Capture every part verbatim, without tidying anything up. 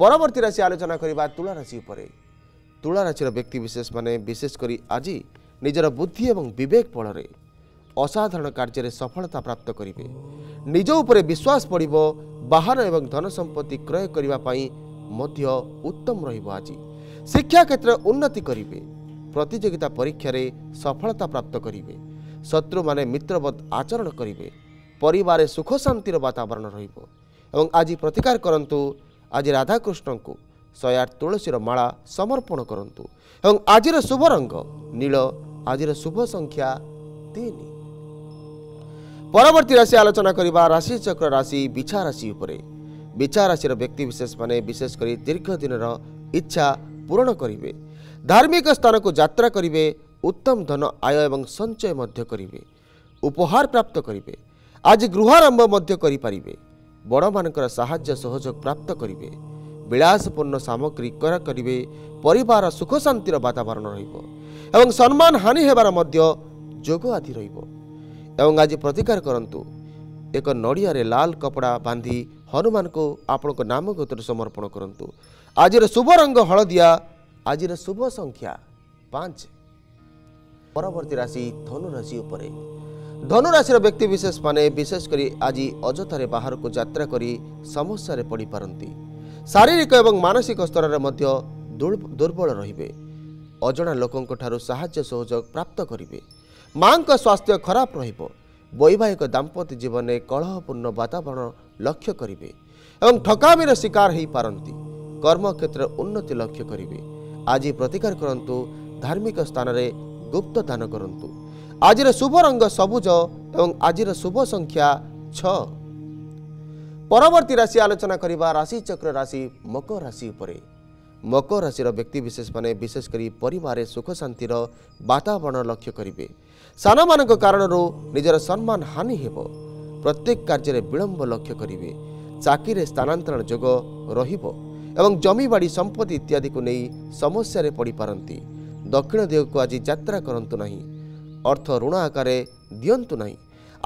परवर्ती राशि आलोचना करबा तुला राशि उपरे। तुला राशि व्यक्ति विशेष माने विशेष करी आज निजर बुद्धि एवं विवेक बल रे असाधारण कार्य सफलता प्राप्त करेंगे। निज उपर विश्वास पड़ो बाहर एवं धन संपत्ति क्रय करने उत्तम रही। शिक्षा क्षेत्र उन्नति करेंगे। प्रतिजोगिता परीक्षा रे सफलता प्राप्त करेंगे। शत्रु माने मित्रवत आचरण करेंगे। परिवार सुख शांतिर वातावरण रही। आज प्रतिकार करंतु। आज राधाकृष्ण को एक सौ आठ तुलसीर माला समर्पण करंतु। आज शुभ रंग नील। आज शुभ संख्या तीन। परवर्ती राशि आलोचना करिबा राशि चक्र राशि बिछा राशि उपरे। बिछा राशि व्यक्ति विशेष माने विशेष करी दीर्घ दिन इच्छा पूर्ण करिवे। धार्मिक स्थान को यात्रा करिवे। उत्तम धन आय एवं संचय मध्य करिवे। उपहार प्राप्त करिवे। आज गृहारंभ मध्य करि परिवे। बड़ मानकर सहाय्य सहयोग प्राप्त करिवे। विलासपूर्ण सामग्री क्रय करिवे। परिवार सुख शांतिर वातावरण रहिबो एवं सम्मान हानि हेबार मध्य जोग आदि रहिबो। एवं आज प्रतिकार करंतु। एक नड़िया रे लाल कपड़ा बांधी हनुमान को आपण को नाम गोत्र समर्पण करंतु। आज शुभ रंग हलदिया। आज शुभ संख्या पांच। परवर्ती राशि धनु राशि उपरे। धनु राशि व्यक्ति विशेष माने विशेष करी आज अजथारे बाहर को यात्रा करी समस्या पड़ पारंती। शारीरिक एवं मानसिक स्तर में दुर्बल रहिबे। अजना लोकंक ठारु सहाय्य सहयोग प्राप्त करिवे। मां का स्वास्थ्य खराब रहिबो। वैवाहिक दाम्पत्य जीवन में कलहपूर्ण वातावरण लक्ष्य करिवे एवं ठकामीर शिकार हो पारंती। कर्म क्षेत्र उन्नति लक्ष्य करिवे। आज प्रतिकार करंतु। धार्मिक स्थान रे गुप्त दान करंतु। आज शुभ रंग सबुज एवं आज शुभ संख्या छ। परवर्ती राशि आलोचना करिबा राशि चक्र राशि मकर राशि उपरे। मकर राशि व्यक्ति विशेष माने विशेष करी परिवार सुख शांतिर वातावरण लक्ष्य करिवे। सान मान कारण निजर सम्मान हानि हेबो। प्रत्येक कार्य विलंब लक्ष्य करिवे। चाकरी स्थानांतरण जोग रहिबो एवं जमीबाड़ी संपत्ति इत्यादि को नहीं समस्या पड़ पारती। दक्षिण दिग को आज यात्रा करंतु नहीं। अर्थ ऋण आकार दियंतु नहीं।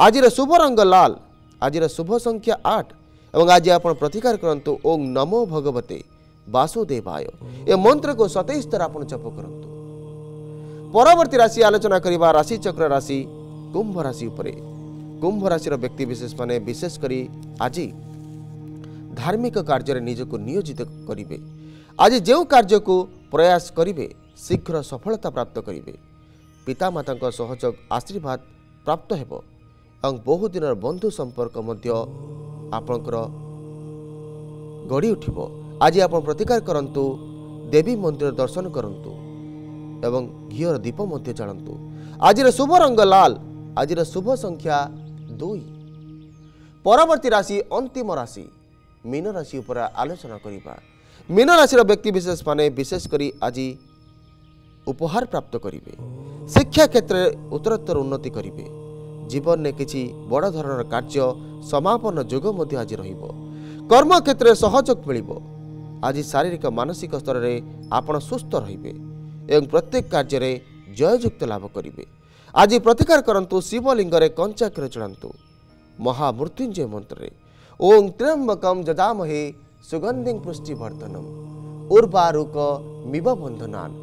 आज शुभ रंग लाल। आज शुभ संख्या आठ। एवं आज आप प्रतिकार करंतु। ओम नमो भगवते वासुदेवाय ए मंत्र को सतैश थर आप जप करंतु। परवर्ती राशि आलोचना करिबा राशि चक्र राशि कुंभ राशि उपरे। कुंभ राशि व्यक्ति विशेष माने विशेष करी आज धार्मिक कार्य रे निज को नियोजित करिवे। आज जो कार्य को प्रयास करिवे शीघ्र सफलता प्राप्त करिवे। पितामाता का सहयोग आशीर्वाद प्राप्त हेबो एवं बहुत दिनर बंधु संपर्क मध्य आपनकर गड़ी उठिबो। आज आप प्रतिकार करंतु। देवी मंदिर दर्शन करंतु एवं घीर दीप मध्य जलांतु। आज शुभ रंग लाल। आज शुभ संख्या दुई। परवर्ती राशि अंतिम राशि मीन राशि उपर आलोचना करिबा। मीन राशि व्यक्ति विशेष माने विशेष करी आज उपहार प्राप्त करिवे। शिक्षा क्षेत्र उत्तरोत्तर उन्नति करिवे। जीवन में किसी बड़ धरणर कार्य समापन जोग मध्य आज रहिबो। कर्म क्षेत्र सहयोग मिलिबो। आज शारीरिक मानसिक स्तर में आपण सुस्थ रहिबे एवं प्रत्येक कार्य में जययुक्त लाभ करिवे। आज प्रतिकार करंतु। शिवलिंग रे कंचाक्षर चढ़ातु। महामृत्युंजय मंत्र रे ओं त्र्यंबकम जजामहे सुगंधिं पुष्टिवर्धनम उर्वारुक मिव बंधनान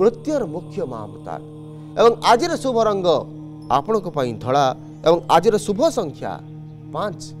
मृत्युर मुख्य महामृतान। एवं आज शुभ रंग आपण धला एवं आज शुभ संख्या पांच।